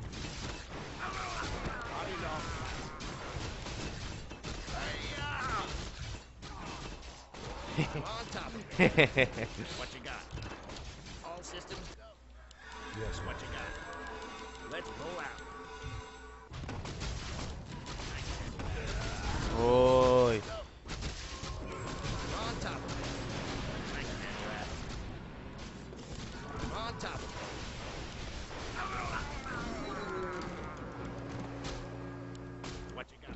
Body lock. I'm on top of it. What you got? All systems go. Yes, what you got? Let's roll out. Oy. I'm on top of it. I can handle that. I'm on top of it. What you got? I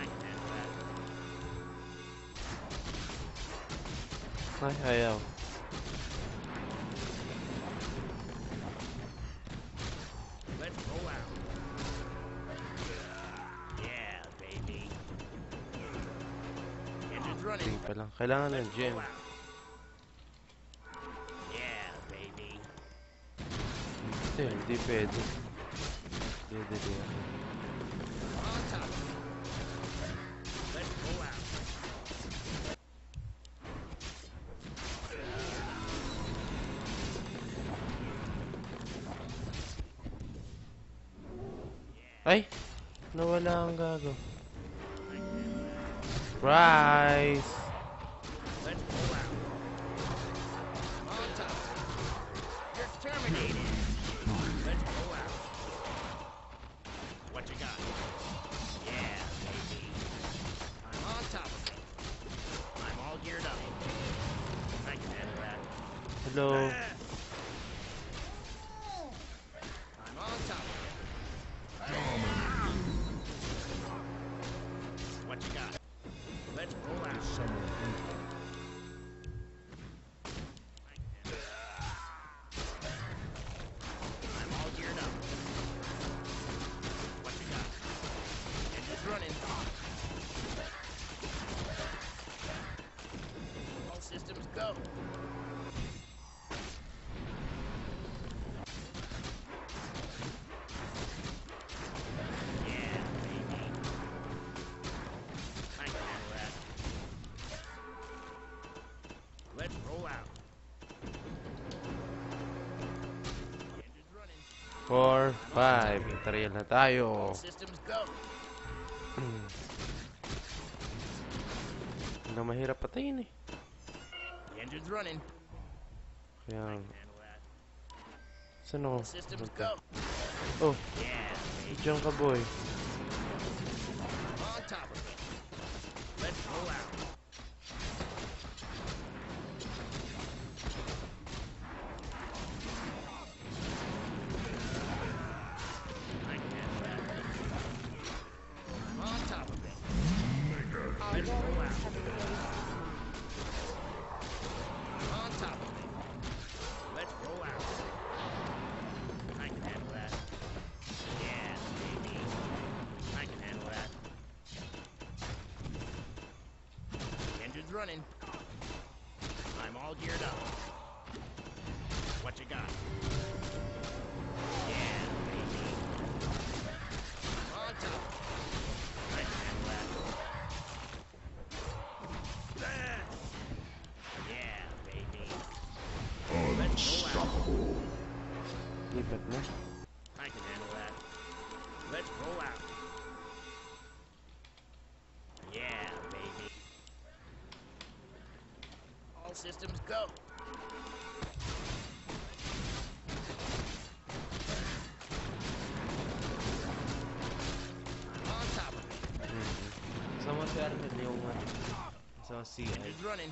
can handle that. Ay, ayaw. Let's roll out. Yeah, baby. Engine's running. Hindi pa lang. Kailangan ng gem. Yeah, baby. Hindi, hindi pwede. Hindi, hindi. On top. Let's roll out. Ay, nawala ang gago. Surprise! Let's pull out. On top. You're terminated. Let's pull out. What you got? Yeah, baby. I'm slow. four, five. Interior na tayo. Hindi mahirap patayin eh. Kaya... Saan ako? Oh! Diyan ka boy. Running. I'm all geared up. What you got? Yeah, baby. On top. Right hand left. There. Yeah, baby. Unstoppable. Keep it there. I can handle that. Let's roll out. Yeah, baby. Systems go. On top of it. Someone's got him at the old one. So I see him. He's running.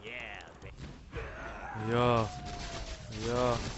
Yeah. Yeah. Yeah.